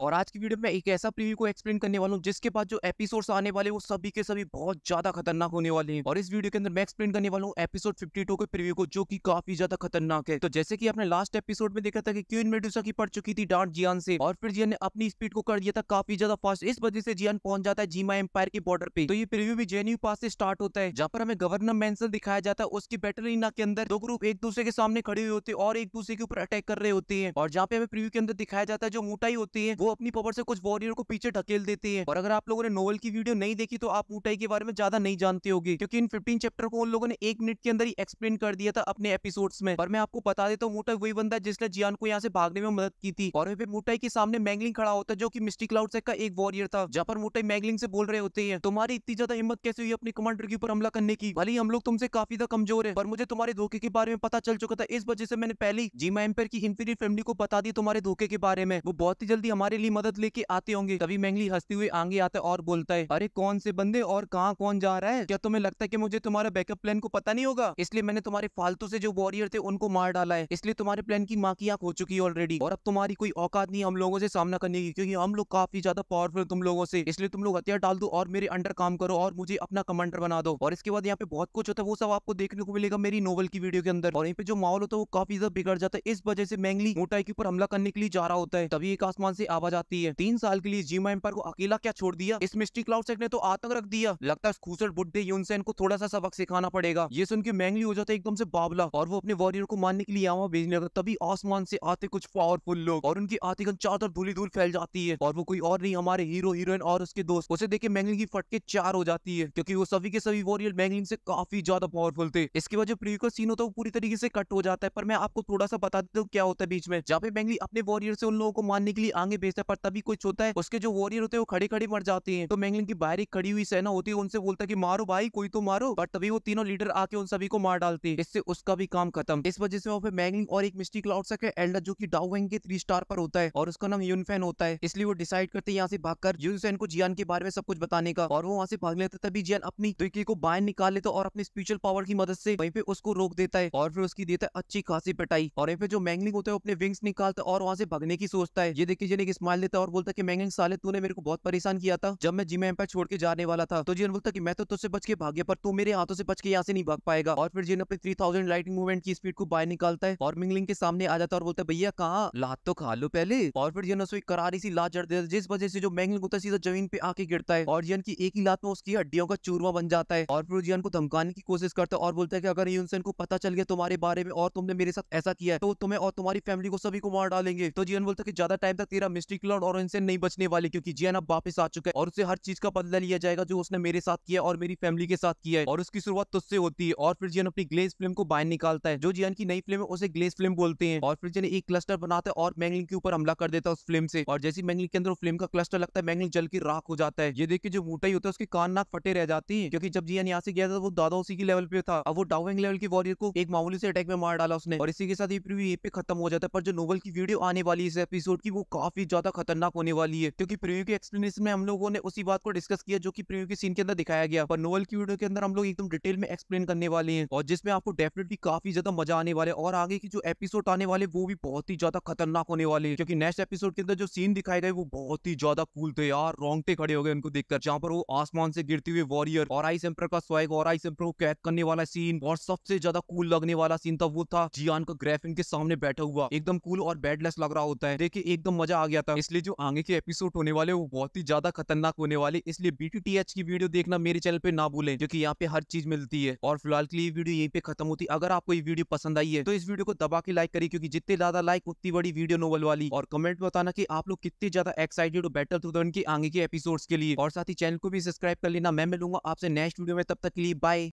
और आज की वीडियो में एक ऐसा प्रीव्यू को एक्सप्लेन करने वाला हूँ जिसके बाद जो एपिसोड्स आने वाले वो सभी के सभी बहुत ज्यादा खतरनाक होने वाले हैं। और इस वीडियो के अंदर मैं एक्सप्लेन करने वाला हूँ एपिसोड 52 के प्रीव्यू को, जो कि काफी ज्यादा खतरनाक है। तो जैसे कि आपने लास्ट एपिसोड में देखा था कि क्वीन मेडुसा की पड़ चुकी थी डांट जियान से, और फिर जियान ने अपनी स्पीड को कर दिया था काफी ज्यादा फास्ट। इस वजह से जियान पहुंच जाता है जीमा एम्पायर के बॉर्डर पे। तो ये प्रीव्यू भी जेएनयू पास से स्टार्ट होता है, जहाँ पर हमें गवर्नर मेंसल दिखाया जाता है। उसकी बैटल एरिया के अंदर दो ग्रुप एक दूसरे के सामने खड़े हुए होते हैं और एक दूसरे के ऊपर अटैक कर रहे होते हैं। और जहाँ पे हमें प्रीव्यू के अंदर दिखाया जाता है जो मोटाई होती है वो अपनी पावर से कुछ वॉरियर को पीछे ढकेल देते हैं। और अगर आप लोगों ने नोवेल की वीडियो नहीं देखी तो आप मोटाई के बारे में ज्यादा नहीं जानते होंगे, क्योंकि इन 15 चैप्टर को उन लोगों ने 1 मिनट के अंदर ही एक्सप्लेन कर दिया था अपने एपिसोड्स में। और मैं आपको बता देता हूँ, मोटाई वही बंदा जिसने जियान को यहाँ से भागने में मदद की थी। और मोटाई के सामने मैंगलिंग खड़ा होता है जो की मिस्टी क्लाउड से का एक वॉरियर था, जहाँ पर मोटाई मैंगलिंग से बोल रहे होते हैं, तुम्हारी इतनी ज्यादा हिम्मत कैसे हुई अपने कमांडर के ऊपर हमला करने की? भले ही हम लोग तुमसे काफी ज्यादा कमजोर है, पर मुझे तुम्हारे धोखे के बारे में पता चल चुका था। इस वजह से मैंने पहले जीमा एम्पायर की इंफीरियर फैमिली को बता दी तुम्हारे धोखे के बारे में, वो बहुत ही जल्दी हमारे लिए मदद लेके आते होंगे। तभी मैंगली हंसते हुए आगे आता है और बोलता है, अरे कौन से बंदे और कहाँ कौन जा रहा है? क्या तुम्हें लगता है कि मुझे तुम्हारा बैकअप प्लान को पता नहीं होगा? इसलिए मैंने तुम्हारे फालतू से जो वॉरियर थे उनको मार डाला है, इसलिए तुम्हारे प्लान की माँ की आंख हो चुकी है ऑलरेडी। और अब तुम्हारी कोई औकात नहीं हम लोगों से सामना करने की, क्योंकि हम लोग काफी ज्यादा पावरफुल तुम लोगों से, इसलिए तुम लोग हथियार डाल दो और मेरे अंडर काम करो और मुझे अपना कमांडर बना दो। और इसके बाद यहाँ पे बहुत कुछ होता है, वो सब आपको देखने को मिलेगा मेरी नोवेल की वीडियो के अंदर। और यहाँ पे जो माहौल होता है वो काफी ज्यादा बिगड़ जाता है। इस वजह से मैंगली मोटाई के ऊपर हमला करने के लिए जा रहा होता है, तभी एक आसमान से आवाज आती है, 3 साल के लिए जीमा एम्पायर को अकेला क्या छोड़ दिया? इस मिस्टी क्लाउड सेक ने तो आतंक रख दिया, लगता है इस खूसर बुड्ढे यूनसेन को थोड़ा सा सबक सिखाना पड़ेगा। ये सुनकर मैंगली हो जाता है एकदम से बावला और वो अपने वॉरियर को मारने के लिए यहाँ भेजने लगा। तभी आसमान से आते कुछ पावरफुल लोग और उनकी आती गन चारों तरफ धूली धूल फैल जाती है, और वो कोई और नहीं हमारे हीरो हीरोइन और उसके दोस्त। उसे देखे मैंगलिंग की फटके 4 हो जाती है, क्योंकि वो सभी के सभी वॉरियर मैंगलिंग से काफी ज्यादा पावरफुल थे। इसके बाद जो प्रीव्यू का सीन होता है वो पूरी तरीके से कट हो जाता है, पर मैं आपको थोड़ा सा बता देता हूँ क्या होता है बीच में। जहाँ पे मैंगली अपने वॉरियर से उन लोगों को मारने के लिए आगे भेजता है, पर तभी कुछ होता है, उसके जो वॉरियर होते हैं वो खड़े खड़े मर जाते हैं। तो मैंगलिंग की बाहर एक खड़ी हुई सेना होती है, उनसे बोलता है कि मारो भाई कोई तो मारो, पर तभी वो तीनों लीडर आके उन सभी को मार डालते हैं, इससे उसका भी काम खत्म। इस वजह से वहाँ पे मैंगलिंग और एक मिस्टी क्लाउड सक है एल्डर, जो कि डाउवेंग के 3 स्टार पर होता है और उसका नाम युनफैन होता है। इसलिए वो डिसाइड करते हैं यहाँ से भागकर युनफैन को जियान के बारे में सब कुछ बताने का, और वो वहाँ से भाग लेता है। तभी जियान अपनी तुर्की को बाहर निकाल लेता और अपने स्पिरिचुअल पावर की मदद से वहीं पे उसको रोक देता है, और फिर उसकी देता है अच्छी खासी पिटाई। और यहाँ पे जो मैंगलिंग होता है वो अपने विंग्स निकालता और वहाँ से भागने की सोचता है। ये देखिए एक स्माइल देता और बोलता कि मैंगलिंग साले तूने मेरे को बहुत परेशान किया था जब मैं जीमा एम्पायर छोड़ के जाने वाला था। तो जियान बोलता कि मैं तो तुझसे बच के भाग गया, पर तू मेरे हाथों से बच के यहाँ से नहीं भाग पाएगा। और फिर जियान अपने 3000 लाइटिंग मूवमेंट की स्पीड को बाहर निकालता है और मैंगलिंग के सामने आ जाता है और बोलता है भैया कहाँ, लात तो खा लो पहले। और फिर जियान उसको एक करारी सी लात जड़ देता है, जिस वजह से जो मैंगलिंग होता है सीधा जमीन पे आके गिरता है, और जियान की एक ही लात में उसकी हड्डियों का चूरमा बन जाता है। और फिर जियान को धमकाने की कोशिश करता है और बोलता है कि अगर युनसेन को पता चल गया तुम्हारे बारे में और तुमने मेरे साथ ऐसा किया तो तुम्हें और तुम्हारी फैमिली को सभी को मार डालेंगे। तो जियान बोलता कि ज्यादा टाइम तक तेरा मिस्टी क्लाउड और इनसे नहीं बचने वाले, क्योंकि जियान अब वापस आ चुका है और उसे हर चीज का बदला लिया जाएगा जो उसने मेरे साथ किया और मेरी फैमिली के साथ किया है, और उसकी शुरुआत तुझसे होती है। और फिर जियान अपनी ग्लेज फ्लेम को बाहर निकालता है, जो जियान की नई फ्लेम है उसे ग्लेज फ्लेम बोलते हैं। और फिर जियान एक क्लस्टर बनाता है और मैंगलिंग के ऊपर हमला कर देता है उस फ्लेम से, और जैसी मैंगलिंग के अंदर फ्लेम का क्लस्टर लगता है मैंगलिंग जल के राख हो जाता है। ये देखिए जो मोटाई होता है उसके कान नाक फटे रह जाती है, क्योंकि जब जियान यहाँ से गया था वो दादा उसी के लेवल पे था, अब वो डाउविंग लेवल के वॉरियर को एक मामूली से अटैक में मार डाला उसने। और इसी के साथ ये प्रीव्यू यहीं पे खत्म हो जाता है, पर जो नोवेल की वीडियो आने वाली इस एपिसोड की वो काफी ज्यादा खतरनाक होने वाली है, क्योंकि प्रीव्यू के एक्सप्लेनेशन में हम लोगों ने उसी बात को डिस्कस किया जो कि प्रीव्यू के सीन के अंदर दिखाया गया, पर नोवेल की वीडियो के अंदर हम लोग एकदम डिटेल में एक्सप्लेन करने वाले हैं, और जिसमें आपको डेफिनेटली काफी ज्यादा मजा आने वाला है। और आगे की जो एपिसोड आने वाले वो भी बहुत ही ज्यादा खतरनाक होने वाले हैं, क्योंकि नेक्स्ट एपिसोड के अंदर जो सीन दिखाए गए वो बहुत ही ज्यादा कूल थे यार, रोंगटे खड़े हो गए उनको देखकर, जहाँ पर वो आसमान से गिरते हुए वॉरियर और आइस एम्पर का स्वैग और आइस एम्पर को कैद करने वाला सीन, और सबसे ज्यादा कूल लगने वाला सीन था वो था जियान का ग्रेफिन के सामने बैठा हुआ, एकदम कूल और बेडलेस लग रहा होता है, देखिए एकदम मजा आ गया था। इसलिए जो आगे के एपिसोड होने वाले वो बहुत ही ज्यादा खतरनाक होने वाले, इसलिए BTTH की वीडियो देखना मेरे चैनल पे ना भूलें, क्योंकि यहाँ पे हर चीज मिलती है। और फिलहाल के लिए वीडियो यहीं पे खत्म होती है। अगर आपको ये वीडियो पसंद आई है तो इस वीडियो को दबा के लाइक करिए, क्योंकि जितने ज्यादा लाइक उतनी बड़ी वीडियो नोवेल वाली। और कमेंट में बताना कि आप लोग कितने ज्यादा एक्साइटेड हो बैटल थ्रू द हेवन के आगे के एपिसोड्स के लिए, और साथ ही चैनल को भी सब्सक्राइब कर लेना। मैं मिलूंगा आपसे नेक्स्ट वीडियो में, तब तक के लिए बाय।